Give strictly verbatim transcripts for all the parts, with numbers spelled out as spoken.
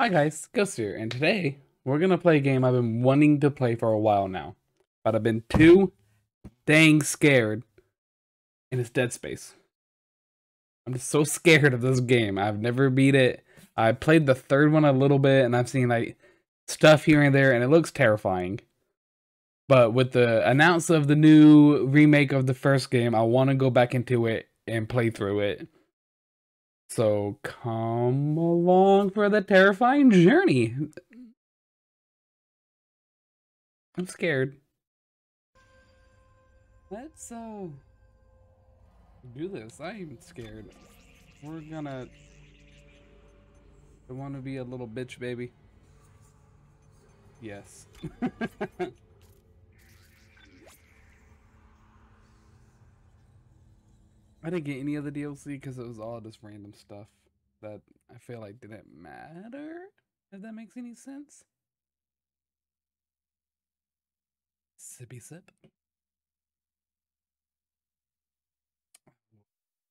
Hi guys, Ghost here, and today we're gonna play a game I've been wanting to play for a while now, but I've been too dang scared, and it's Dead Space. I'm just so scared of this game. I've never beat it. I played the third one a little bit, and I've seen like stuff here and there, and it looks terrifying. But with the announce of the new remake of the first game, I want to go back into it and play through it. So come along for the terrifying journey. I'm scared. Let's uh do this. I am scared. We're gonna I wanna be a little bitch baby. Yes. I didn't get any of the D L C because it was all just random stuff that I feel like didn't matter, if that makes any sense. Sippy sip.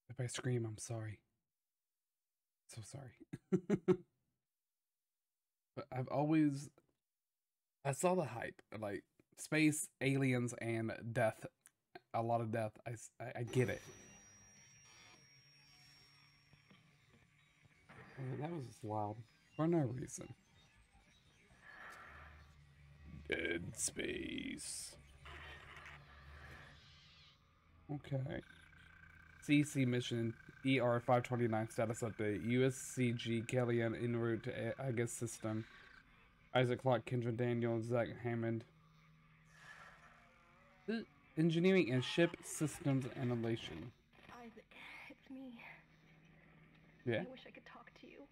If I scream, I'm sorry. So sorry. But I've always... I saw the hype. Like, space, aliens, and death. A lot of death. I, I, I get it. That was loud for no reason. Dead Space. Okay. C C mission E R five twenty-nine status update. U S G Kellion en route to Aegis system. Isaac Clark, Kendra Daniel, Zach Hammond. Engineering and ship systems annihilation. Isaac, it's me. Yeah. I wish I could talk to you.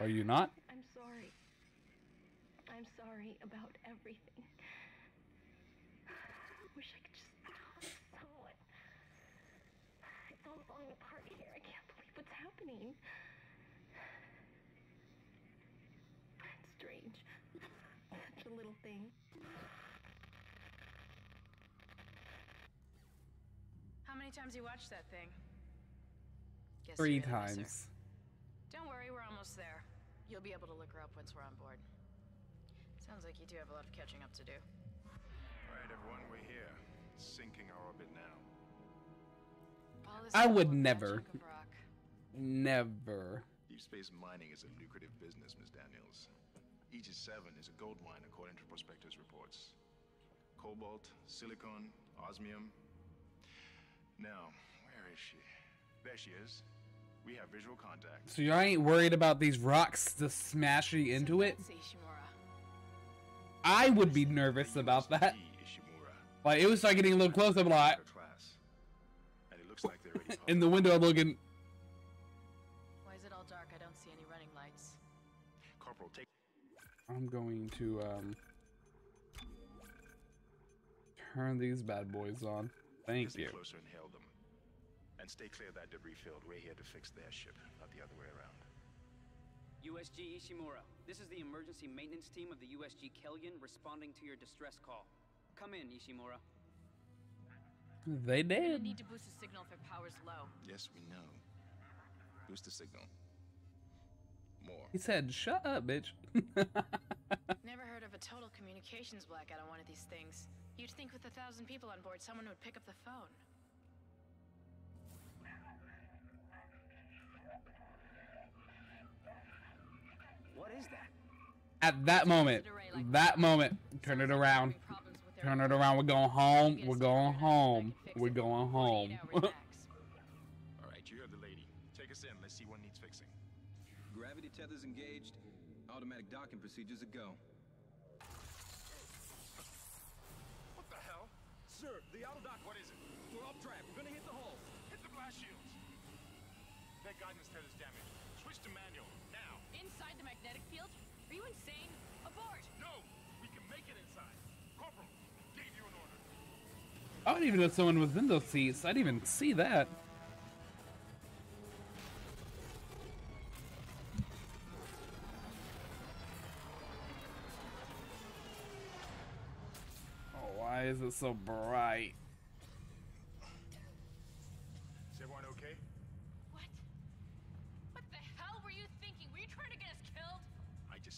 Are you not? I'm sorry. I'm sorry about everything. I wish I could just talk to someone. It's all falling apart here. I can't believe what's happening. It's strange. Such a little thing. How many times you watched that thing? Guess Three times. Don't worry, we're almost there. You'll be able to look her up once we're on board. Sounds like you do have a lot of catching up to do. Alright, everyone, we're here. Sinking our orbit now. I would never. Never. Deep space mining is a lucrative business, Miss Daniels. Aegis seven is a gold mine according to prospectors' reports. Cobalt, silicon, osmium. Now, where is she? There she is. We have visual contact. So you ain't worried about these rocks just smashing into it? I would be nervous about that. Like, it was like getting a little close up a lot. In the window I'm looking. Why is it all dark? I don't see any running lights. Corporal, take. I'm going to um turn these bad boys on. Thank you. And stay clear of that debris field. We're here to fix their ship, not the other way around. U S G Ishimura, this is the emergency maintenance team of the U S G Kellion responding to your distress call. Come in, Ishimura. They did. We need to boost the signal if their power's low. Yes, we know. Boost the signal. More. He said, shut up, bitch. Never heard of a total communications blackout on one of these things. You'd think with a thousand people on board, someone would pick up the phone. At that moment, that moment, turn it around, turn it around, we're going home, we're going home, we're going home. Alright, you have the lady. Take us in, let's see what needs fixing. Gravity tethers engaged, automatic docking procedures a go. What the hell? Sir, the auto dock, what is it? We're off track, we're gonna hit the hull. Hit the blast shields. That guidance tether's damaged. Switch to manual, now. Inside the magnetic field? Are you insane? Abort! No! We can make it inside! Corporal, gave you an order! I don't even know if someone was in those seats. I didn't even see that. Oh, why is it so bright? Is everyone okay? What? What the hell were you thinking? Were you trying to get us killed?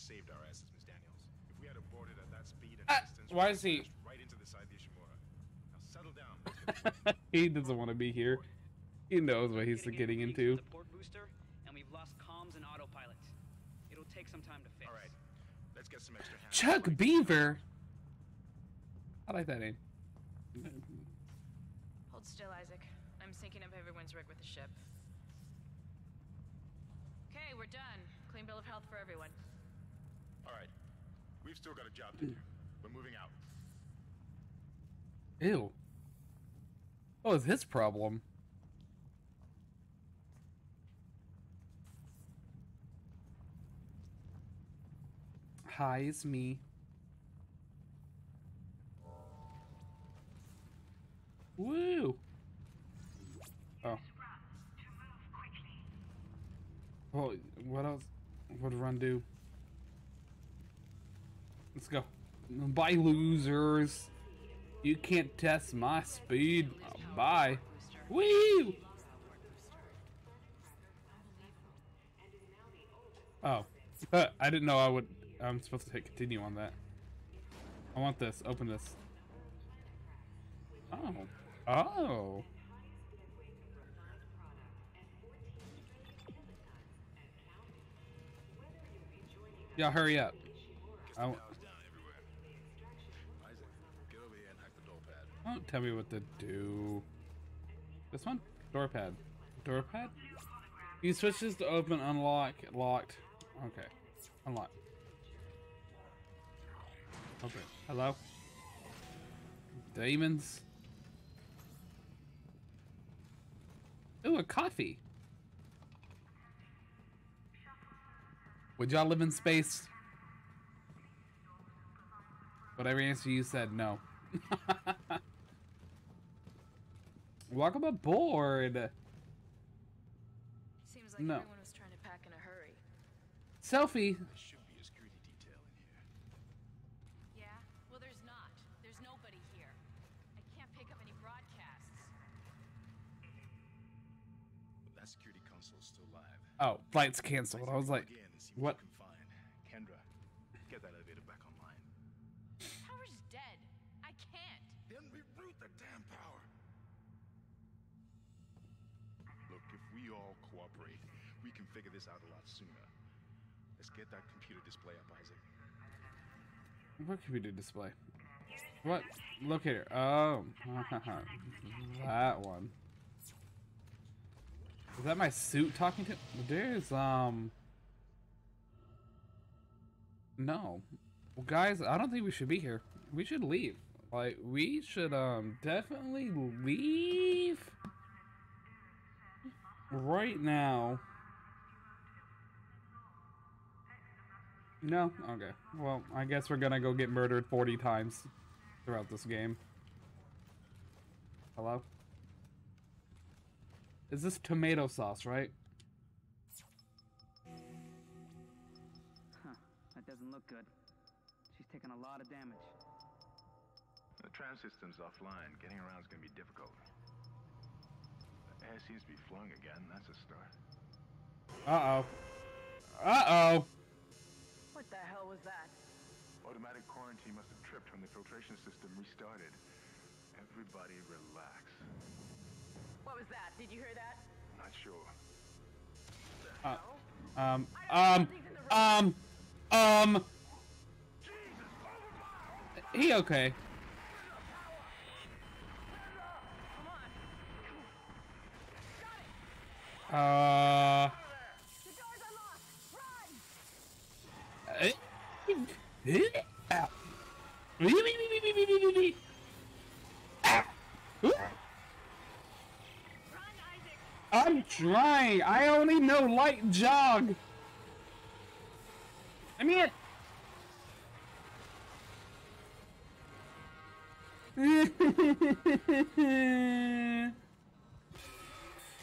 saved our asses, Miss Daniels. If we had aborted at that speed and uh, distance, why is he right into the side of the Ishimura? Now settle down. He doesn't want to be here. He knows what he's getting, getting into. The port booster, and we've lost comms and autopilot. It'll take some time to fix. All right, let's get some extra hands. Chuck Beaver. I like that name. Hold still, Isaac. I'm syncing up everyone's rig with the ship. Okay, we're done. Clean bill of health for everyone. All right, we've still got a job to do. We're moving out. Ew. What was his problem? Hi, it's me. Woo! Oh. Well, what else would run do? Let's go. Bye, losers. You can't test my speed. Oh, bye. Woo! Oh. I didn't know I would. I'm supposed to hit continue on that. I want this. Open this. Oh. Oh. Yeah, hurry up. I don't tell me what to do. This one? Door pad. Door pad? Use switches to open, unlock, locked. Okay. Unlock. Okay. Hello? Demons. Ooh, a coffee. Would y'all live in space? Whatever answer you said, no. Welcome aboard. Seems like no. Everyone was trying to pack in a hurry. Selfie. Security console still live. Oh, flight's canceled. I was like, what? Kendra, get that elevator back online. Power's dead. I can't. Then reroute the damn power. Look, if we all cooperate, we can figure this out a lot sooner. Let's get that computer display up, Isaac. What computer display? What? Look here. Oh, that one. Is that my suit talking to? There's um. No, well, guys, I don't think we should be here. We should leave. Like, we should um definitely leave right now. No, okay. Well, I guess we're gonna go get murdered forty times throughout this game. Hello. Is this tomato sauce, right? Huh, that doesn't look good. She's taking a lot of damage. The tram system's offline. Getting around is going to be difficult. The air seems to be flung again. That's a start. Uh-oh. Uh-oh! What the hell was that? Automatic quarantine must have tripped when the filtration system restarted. Everybody relax. What was that? Did you hear that? Not sure. Uh, um, um, um, um. He okay? Uh. The door's unlocked. Run. I'm trying. I only know light jog. I mean it.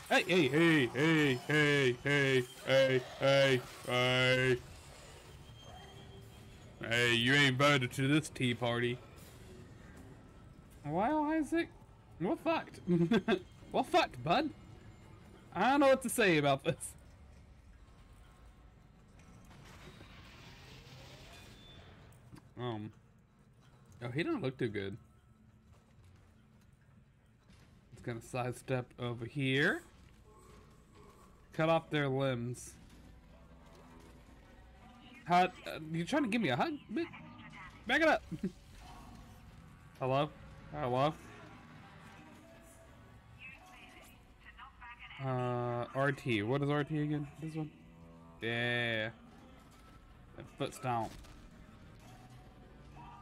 Hey, hey, hey, hey, hey, hey, hey, hey, hey. Hey, you ain't invited to this tea party. Well, Isaac, we're fucked. We're fucked, bud. I don't know what to say about this. home. Oh, he don't look too good. It's gonna sidestep over here. Cut off their limbs. How, uh, you trying to give me a hug? Back it up. Hello? Hello? Uh, R T. What is R T again? This one? Yeah. That foot stomp.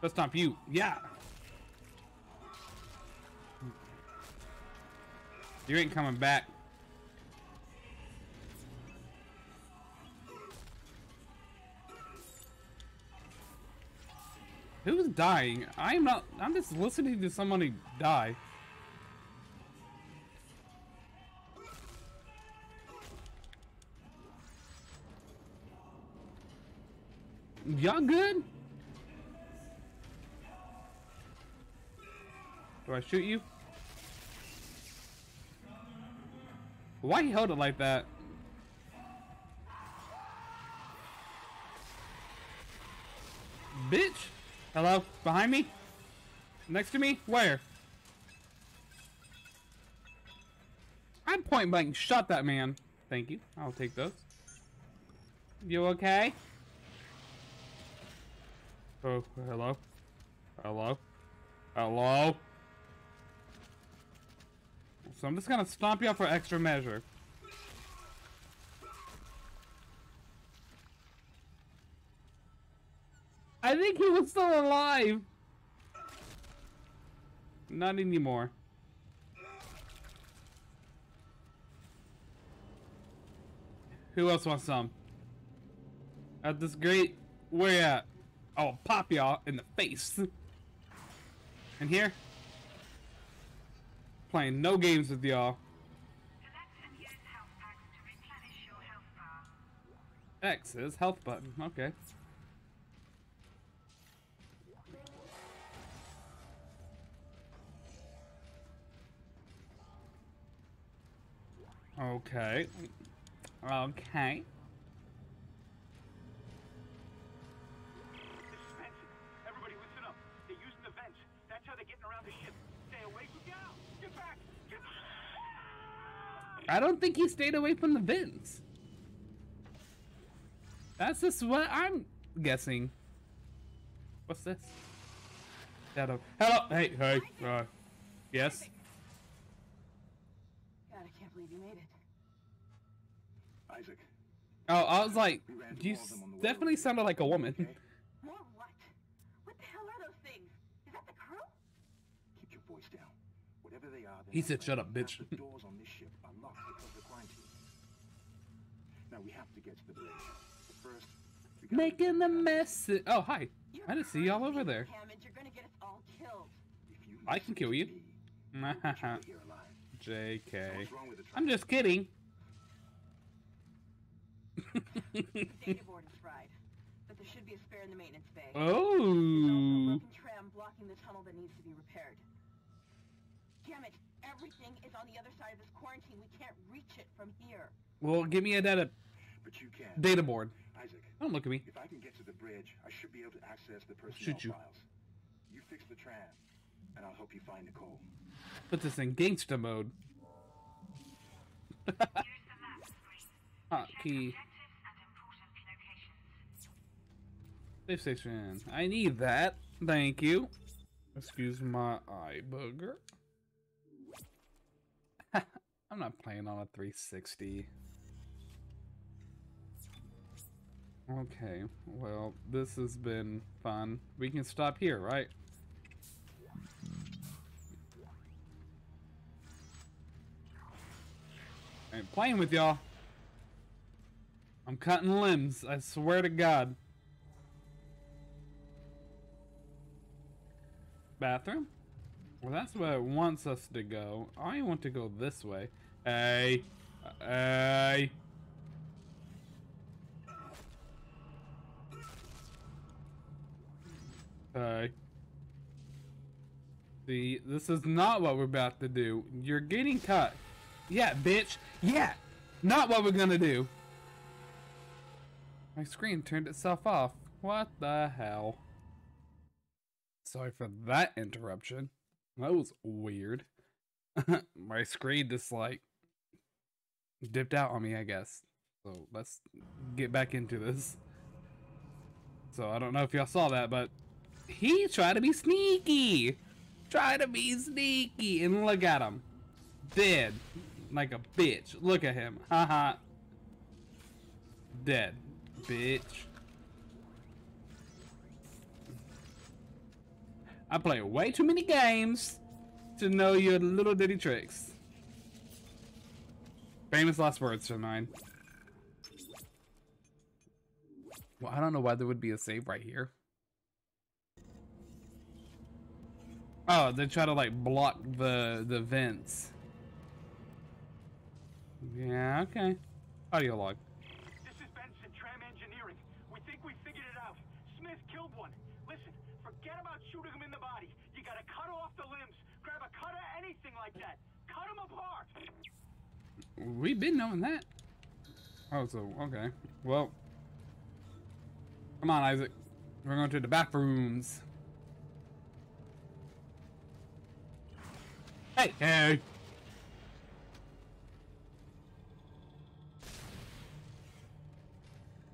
Foot stomp you. Yeah. You ain't coming back. Who's dying? I am not. I'm just listening to somebody die. Y'all good? Do I shoot you? Why he held it like that? Bitch! Hello? Behind me? Next to me? Where? I point blank shot that man. Thank you. I'll take those. You okay? Oh, hello? Hello? Hello? So I'm just gonna stomp you out for extra measure. I think he was still alive. Not anymore. Who else wants some? At this great, where at? I'll pop y'all in the face. And here, playing no games with y'all. X is health button. Okay. Okay. Okay. Benson, everybody listen up. They're using the vents. That's how they're getting around the ship. Stay away from you. Get back. Get back. I don't think he stayed away from the vents. That's just what I'm guessing. What's this? Shadow. Hello. Hey. Hey. Uh, yes. God, I can't believe you made it. Isaac. Oh, I was like, you definitely sounded like a woman. More what? What the hell are those things? Is that the crew? Keep your voice down. Whatever they are, he said, "Shut up, bitch." The doors on this ship are locked because of the quarantine. Now we have to get to the bridge. First, making the mess. Oh, hi. I didn't see y'all over there. Hammond, you're gonna get us all killed. I can kill you. J K. I'm just kidding. The data board is fried, but there should be a spare in the maintenance bay. Oh! There's also a broken tram blocking the tunnel that needs to be repaired. Damn it! Everything is on the other side of this quarantine. We can't reach it from here. Well, give me a data. But you can. Data board. Isaac. Don't look at me. If I can get to the bridge, I should be able to access the personnel Shoot you. files. You fix the tram, and I'll help you find Nicole. Put this in gangster mode. Key safe station. I need that. Thank you. Excuse my eye booger. I'm not playing on a three sixty. Okay. Well, this has been fun. We can stop here, right? I ain't playing with y'all. I'm cutting limbs, I swear to God. Bathroom? Well, that's where it wants us to go. I want to go this way. Hey. Hey. Hey. See, this is not what we're about to do. You're getting cut. Yeah, bitch. Yeah. Not what we're gonna do. My screen turned itself off. What the hell? Sorry for that interruption. That was weird. My screen just like dipped out on me, I guess. So let's get back into this. So I don't know if y'all saw that, but he tried to be sneaky. Try to be sneaky, and look at him, dead like a bitch. Look at him, haha. Dead, bitch. I play way too many games to know your little ditty tricks. Famous last words to mine. Well, I don't know why there would be a save right here. Oh, they try to like block the the vents. Yeah, okay. Audio log. This is Benson Tram Engineering. We think we figured it out. Smith killed one. Listen, forget about shooting him in the body. You gotta cut off the limbs. Grab a cutter, anything like that. Cut him apart. We've been knowing that. Oh, so okay. Well, come on, Isaac. We're going to the bathrooms. Hey, hey.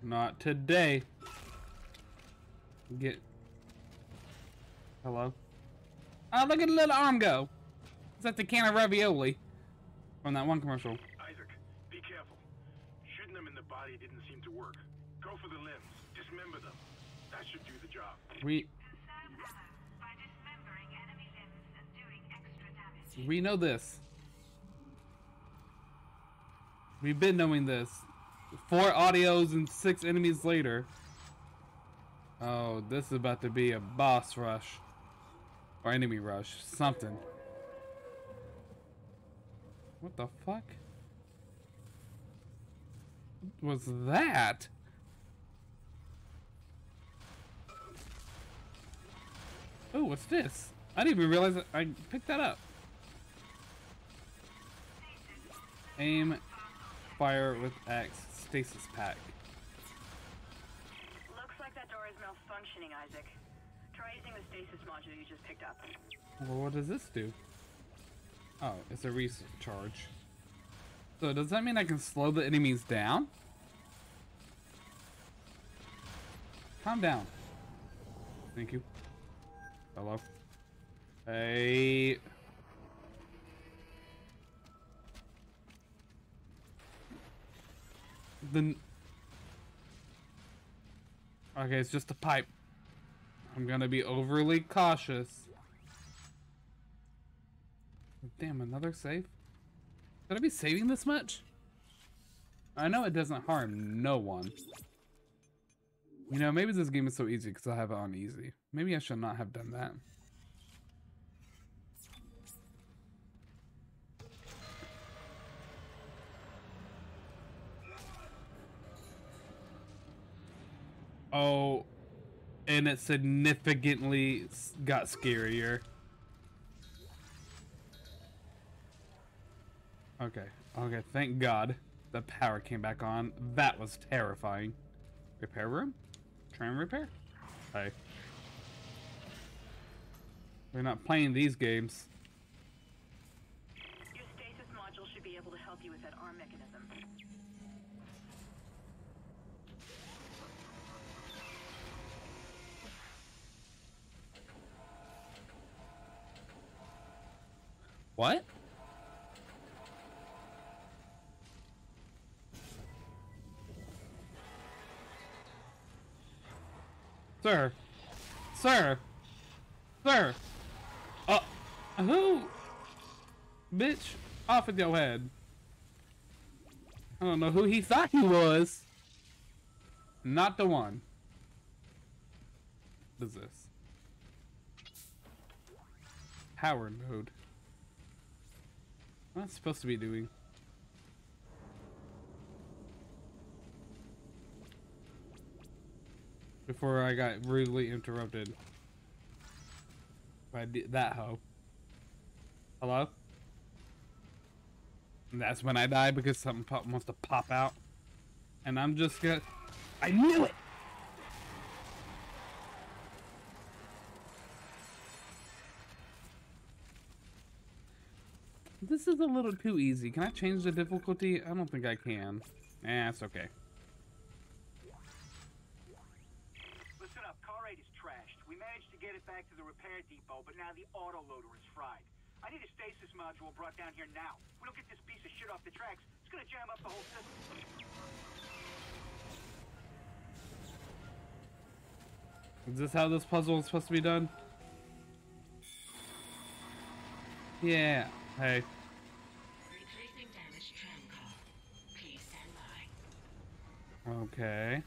Not today. Get. Hello. Oh, look at the little arm go. It's like the can of ravioli from that one commercial. Isaac, be careful. Shooting them in the body didn't seem to work. Go for the limbs. Dismember them. That should do the job. We. We know this. We've been knowing this. Four audios and six enemies later. Oh, this is about to be a boss rush. Or enemy rush. Something. What the fuck? What was that? Oh, what's this? I didn't even realize I picked that up. Aim, fire with axe, stasis pack. Looks like that door is malfunctioning, Isaac. Try using the stasis module you just picked up. Well, what does this do? Oh, it's a recharge. So does that mean I can slow the enemies down? Calm down. Thank you. Hello. Hey. Then okay, it's just a pipe. I'm gonna be overly cautious. Damn, another save? Should I be saving this much? I know it doesn't harm no one. You know, maybe this game is so easy because I have it on easy. Maybe I should not have done that. Oh, and it significantly got scarier. Okay, okay, thank God the power came back on. That was terrifying. Repair room? Tram repair? Hey. We're not playing these games. Your stasis module should be able to help you with that arm mechanism. What? Sir. Sir. Sir. Uh, who? Bitch, off with your head. I don't know who he thought he was. Not the one. What is this? Power mode. What am I supposed to be doing? Before I got rudely interrupted by that hoe. Hello? And that's when I die because something pop wants to pop out. And I'm just gonna. I knew it! this is a little too easy. Can I change the difficulty? I don't think I can. Eh, it's okay. Listen up, car eight is trashed. We managed to get it back to the repair depot, but now the autoloader is fried. I need a stasis module brought down here now. We don't get this piece of shit off the tracks, it's gonna jam up the whole system. Is this how this puzzle is supposed to be done? Yeah. Hey. Retracing damaged tram call. Please stand by. Okay.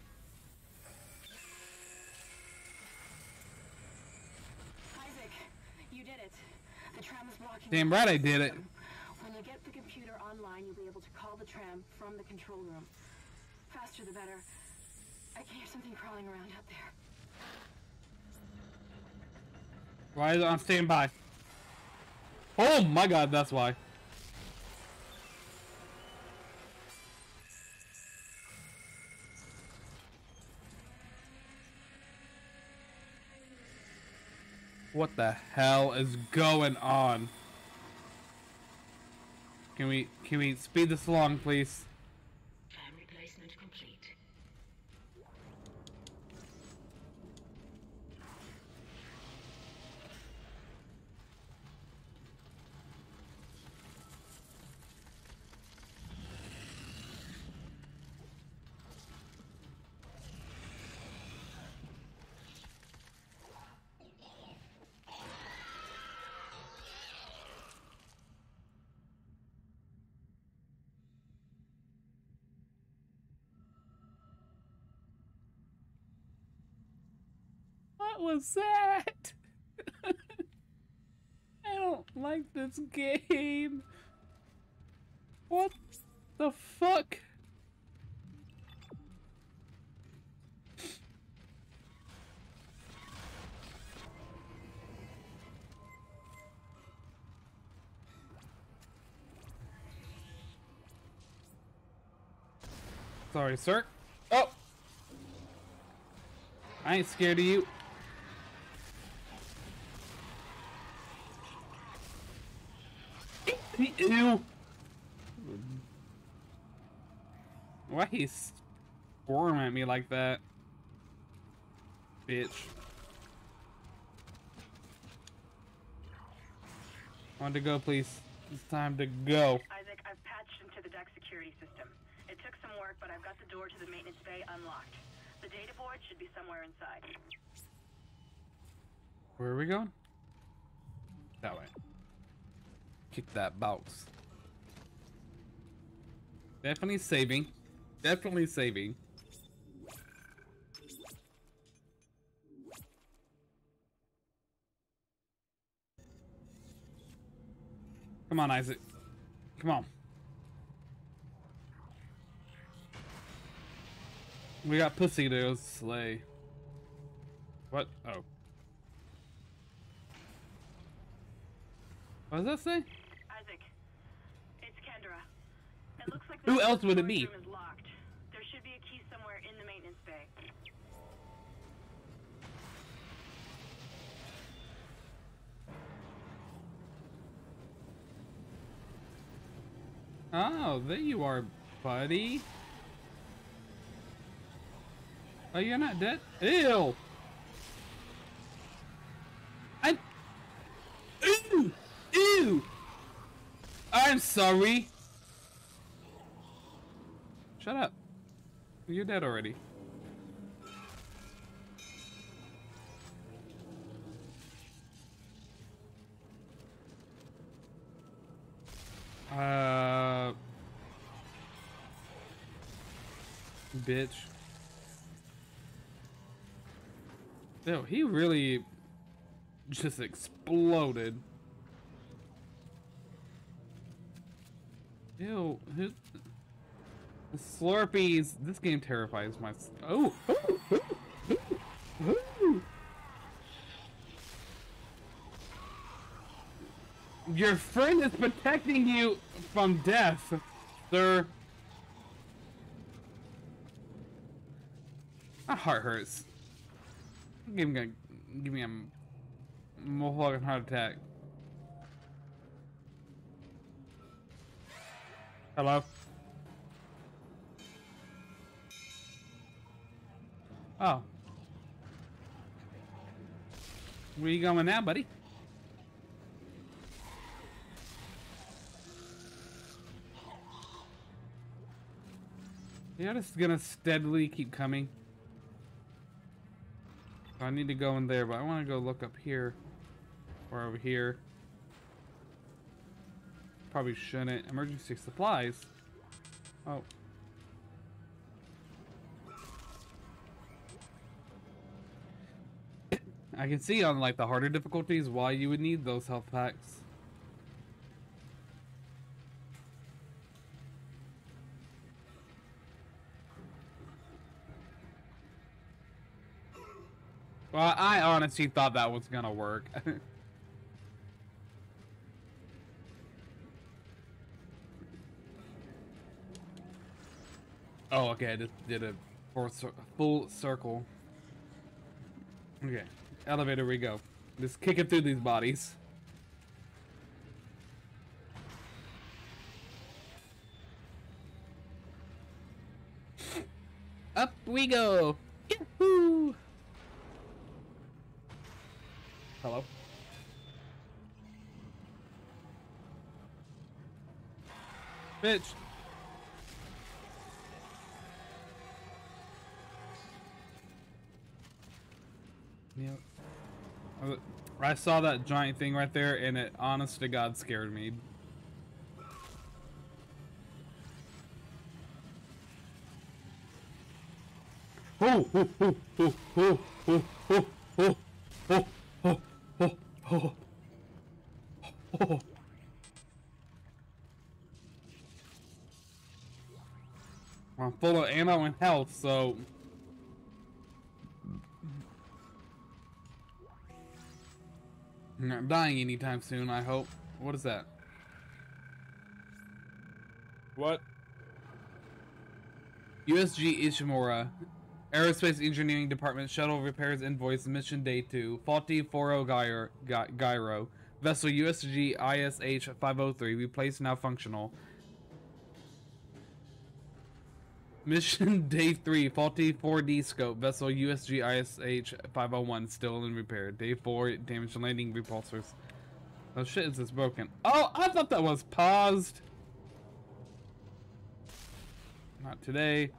Isaac, you did it. The tram is blocking. Damn right I did it. When you get the computer online, you'll be able to call the tram from the control room. Faster the better. I can hear something crawling around out there. Why is it on standby? Oh my god, that's why. What the hell is going on? Can we can we speed this along, please? Tram replacement complete. Was that? I don't like this game. What the fuck? Sorry, sir. Oh, I ain't scared of you. Ew. Why he squirm at me like that? Bitch. Want to go, please. It's time to go. Isaac, I've patched into the deck security system. It took some work, but I've got the door to the maintenance bay unlocked. The data board should be somewhere inside. Where are we going? That way. Kick that box. Definitely saving. Definitely saving. Come on, Isaac. Come on. We got pussy to slay. What? Oh. What does that say? Kendra. It looks like the Who else would it be? Is locked. There should be a key somewhere in the maintenance bay. Oh, there you are, buddy. Oh, you're not dead? Ew! I... Ew! Ew! I'm sorry. Shut up. You're dead already. Uh, bitch. Yo, he really just exploded. Ew, who, the Slurpees. This game terrifies my. Oh, oh, oh, oh, oh. Your friend is protecting you from death, sir. My heart hurts. Give me a, give me a motherfucking heart attack. Hello. Oh. Where you going now, buddy? Yeah, this is gonna steadily keep coming. I need to go in there, but I want to go look up here. Or over here. Probably shouldn't. Emergency supplies. Oh. I can see on like the harder difficulties why you would need those health packs. Well, I honestly thought that was gonna work. Oh, okay, I just did a full circle. Okay, elevator we go. Just kick it through these bodies. Up we go! Yahoo! Hello. Bitch. Yep. I saw that giant thing right there, and it, honest to God, scared me. Oh, oh, oh, oh, oh, oh, oh, oh, oh. Oh. Oh. I'm full of ammo and health, so I'm not dying anytime soon, I hope. What is that? What? U S G Ishimura. Aerospace Engineering Department Shuttle Repairs Invoice Mission Day two. Faulty four oh gyro. Vessel U S G I S H five oh three. Replaced, now functional. Mission Day three. Faulty four D scope. Vessel U S G I S H five oh one. Still in repair. Day four. Damaged landing repulsors. Oh shit, is this broken? Oh, I thought that was paused. Not today.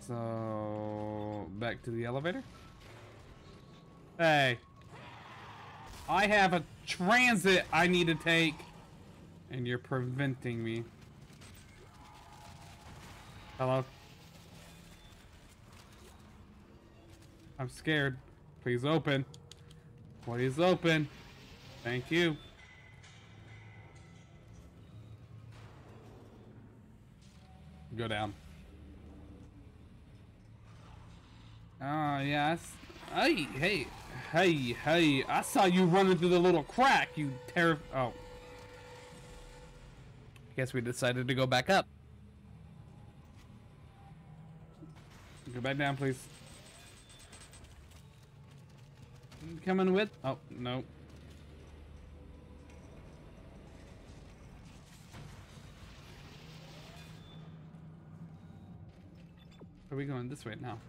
So, back to the elevator. Hey. I have a transit I need to take. And you're preventing me. Hello. I'm scared. Please open. Please open. Thank you. Go down. Oh, yes. Hey, hey, hey, hey. I saw you running through the little crack, you terrif- Oh. I guess we decided to go back up. Go back down, please. You coming with? Oh, no. Are we going this way now?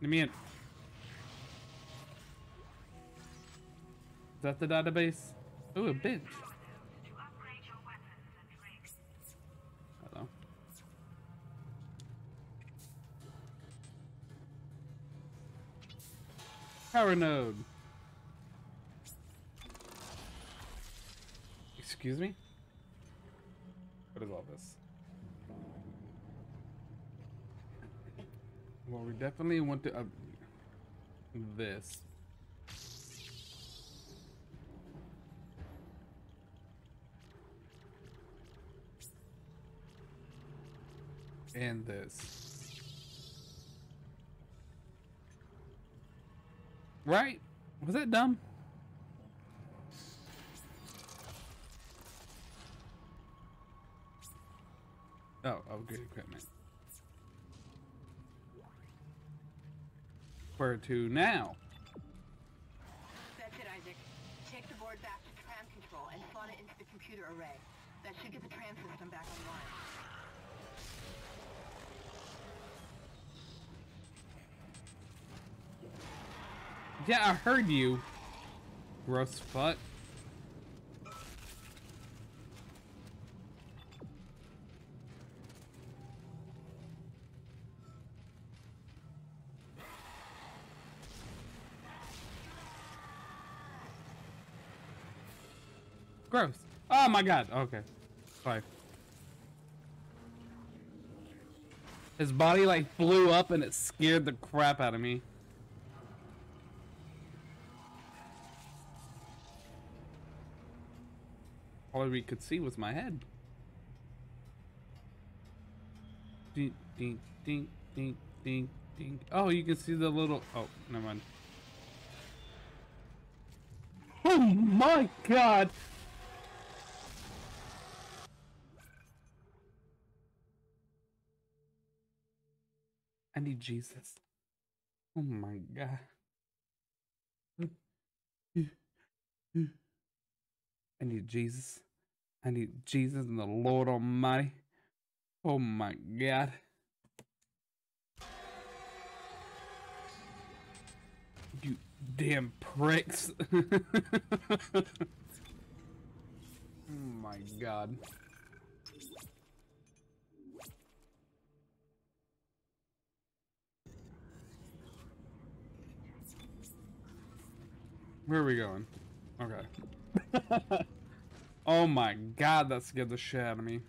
Let me in. Is that the database? Ooh, a bitch. Hello. Power node. Excuse me? What is all this? Well, we definitely want to up this. And this. Right? Was that dumb? Oh, upgrade equipment. Where to now? That's it, Isaac. Take the board back to tram control and spawn it into the computer array. That should get the tram system back online. Yeah, I heard you. Gross fuck. Gross. Oh my god. Okay. Bye. His body like blew up and it scared the crap out of me. All we could see was my head. Ding, ding, ding, ding, ding, ding. Oh, you can see the little. Oh, never mind. Oh my god! I need Jesus. Oh my god. I need Jesus. I need Jesus and the Lord Almighty. Oh my God. You damn pricks. Oh my God. Where are we going? Okay. Oh my god, that scared the shit out of me.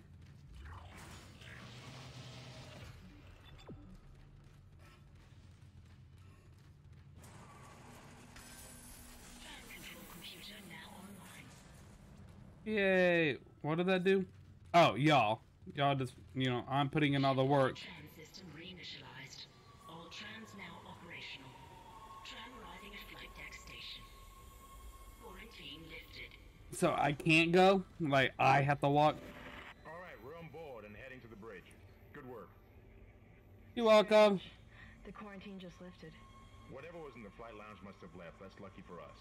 Yay! What did that do? Oh, y'all. Y'all just, you know, I'm putting in all the work. So I can't go? Like, I have to walk? Alright, we're on board and heading to the bridge. Good work. You're welcome. The quarantine just lifted. Whatever was in the flight lounge must have left. That's lucky for us.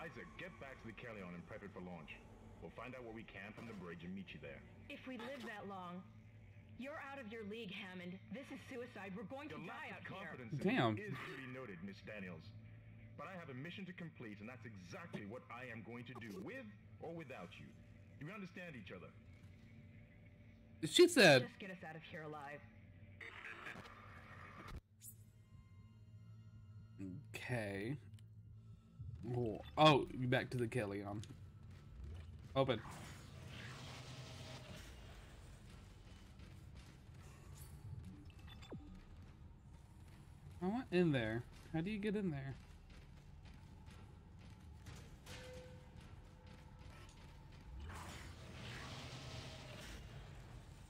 Isaac, get back to the Kellion and prep it for launch. We'll find out what we can from the bridge and meet you there. If we live that long. You're out of your league, Hammond. This is suicide. We're going to die out here. Damn. It is duly noted, Miss Daniels. But I have a mission to complete, and that's exactly what I am going to do, with or without you. Do we understand each other? She said... Just get us out of here alive. Okay. Oh, oh back to the Kellion. Open. I want in there. How do you get in there?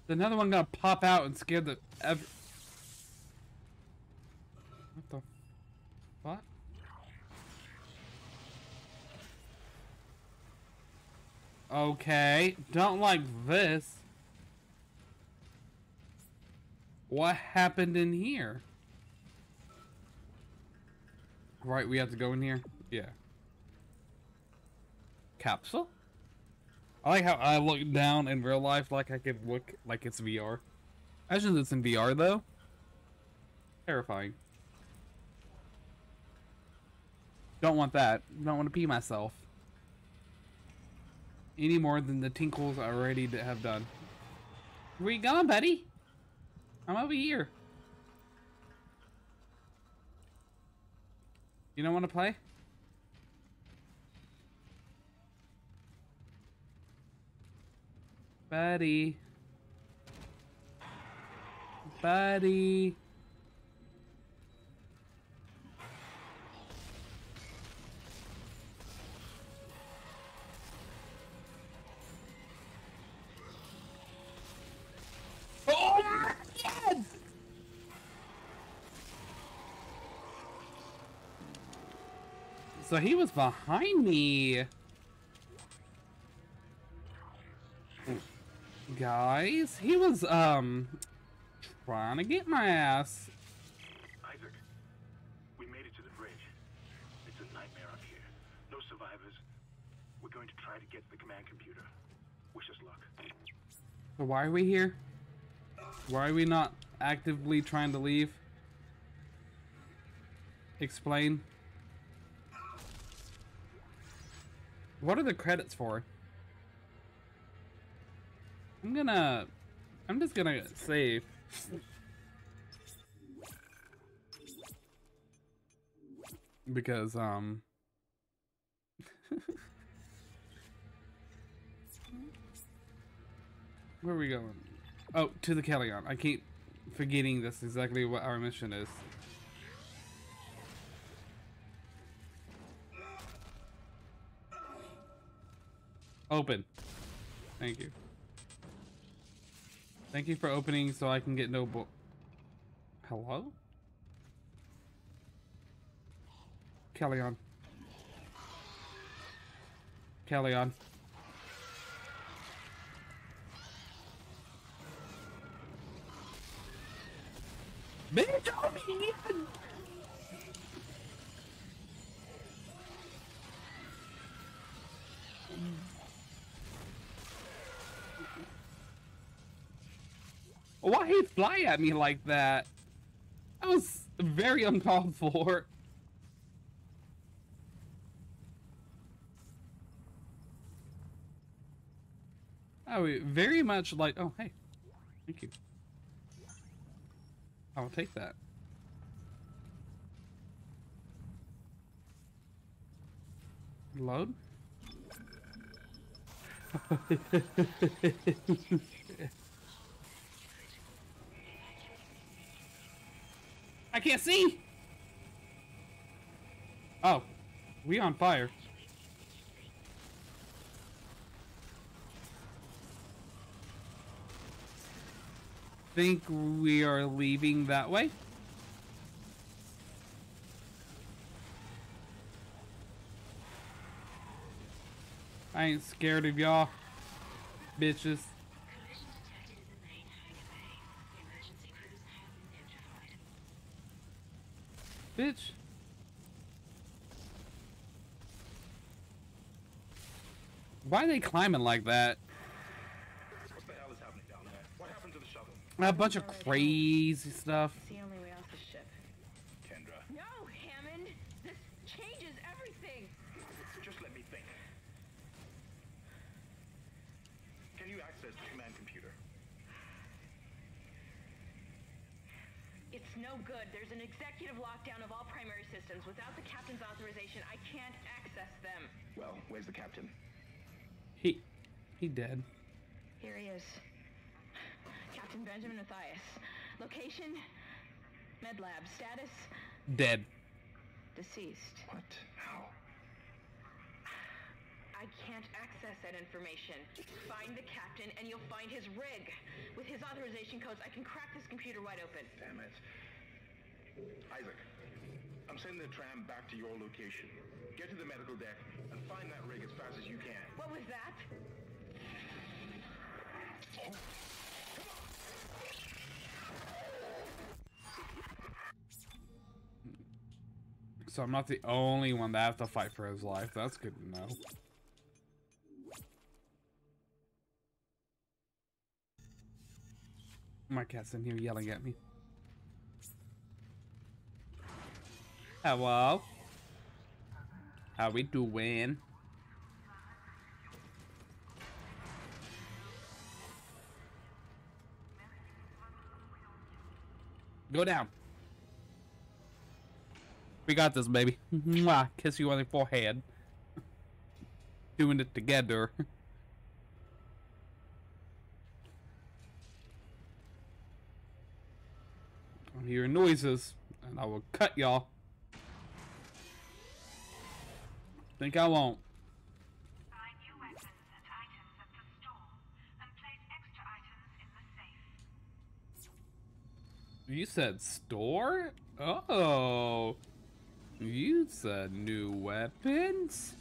Another one gonna pop out and scare the ever. What the? What? Okay, don't like this. What happened in here? Right, we have to go in here. Yeah. Capsule? I like how I look down in real life like I could look like it's V R. Imagine it's in V R though. Terrifying. Don't want that. Don't want to pee myself. Any more than the tinkles I already have done. Where you going, buddy? I'm over here. You don't want to play? Buddy. Buddy. Oh my God! So he was behind me. guys. He was, um, trying to get my ass. Isaac, we made it to the bridge. It's a nightmare up here. No survivors. We're going to try to get to the command computer. Wish us luck. So why are we here? Why are we not actively trying to leave? Explain. What are the credits for? I'm gonna... I'm just gonna save. Because, um... where are we going? Oh, to the Kellion. I keep forgetting that's exactly what our mission is. Open. Thank you. Thank you for opening so I can get no bo- Hello? Kellion. Kellion. Benjamin! Why he fly at me like that? That was very uncalled for. Oh, very much like. Oh, hey, thank you. I'll take that. Load. I can't see. Oh, we on fire. Think we are leaving that way? I ain't scared of y'all, bitches. Bitch. Why are they climbing like that? What the hell is happening down there? What happened to the shuttle? A bunch of crazy stuff. It's the only way off the ship. Kendra. No, Hammond. This changes everything. Just let me think. Can you access the command computer? It's no good. There's an executive lockdown of all primary systems. Without the captain's authorization, I can't access them. Well, where's the captain? He... he dead. Here he is. Captain Benjamin Mathias. Location? Med lab. Status? Dead. Deceased. What? How? I can't access that information. Find the captain and you'll find his rig. With his authorization codes, I can crack this computer wide open. Damn it. Isaac, I'm sending the tram back to your location. Get to the medical deck and find that rig as fast as you can. What was that? Oh. Come on. So I'm not the only one that has to fight for his life. That's good to know. My cat's in here yelling at me. Hello? How we doing? Go down. We got this, baby. Mwah. Kiss you on the forehead. Doing it together. I'm hearing noises, and I will cut y'all. Think I won't. Buy new weapons and items at the store, and place extra items in the safe. You said store? Oh. You said new weapons?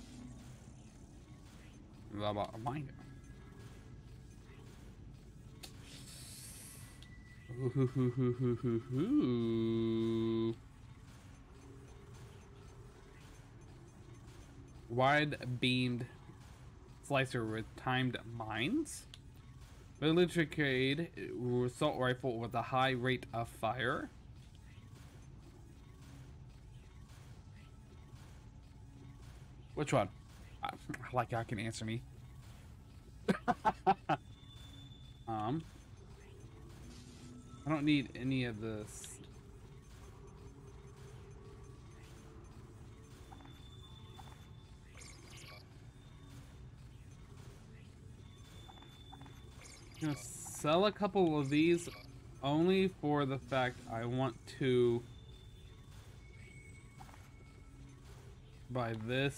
Blah, blah, blah. Wide beamed slicer with timed mines. Electrocade assault rifle with a high rate of fire. Which one? I like how I can answer me. um, I don't need any of this. I'm gonna sell a couple of these only for the fact I want to buy this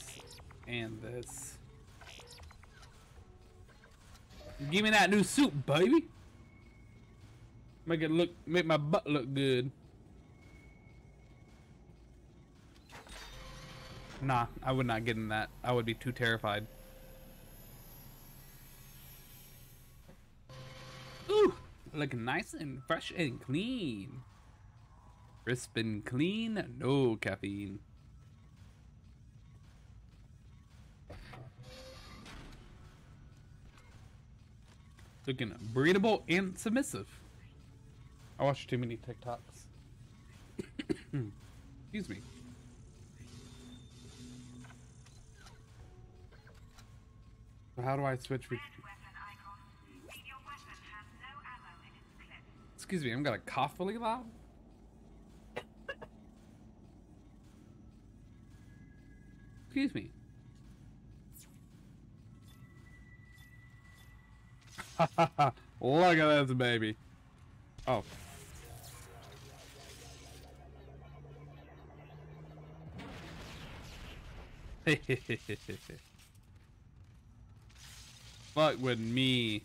and this. Give me that new suit, baby. Make it look, make my butt look good. Nah, I would not get in that. I would be too terrified. Ooh, looking nice and fresh and clean. Crisp and clean, no caffeine. Looking breathable and submissive. I watch too many TikToks. Excuse me. So how do I switch with... Excuse me, I'm gonna cough really loud. Excuse me. Look at this baby. Oh. Fuck with me.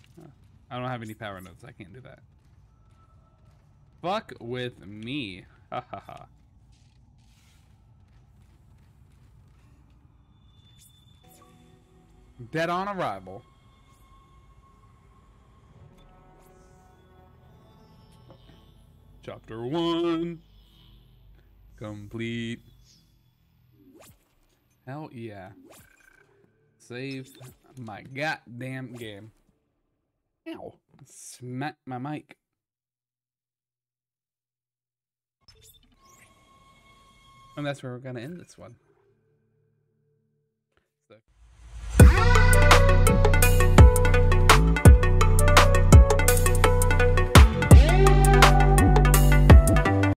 I don't have any power notes. I can't do that. Fuck with me. Ha ha ha. Dead on arrival. Chapter one complete. Hell yeah. Save my goddamn game. Ow. Smack my mic. And that's where we're gonna end this one.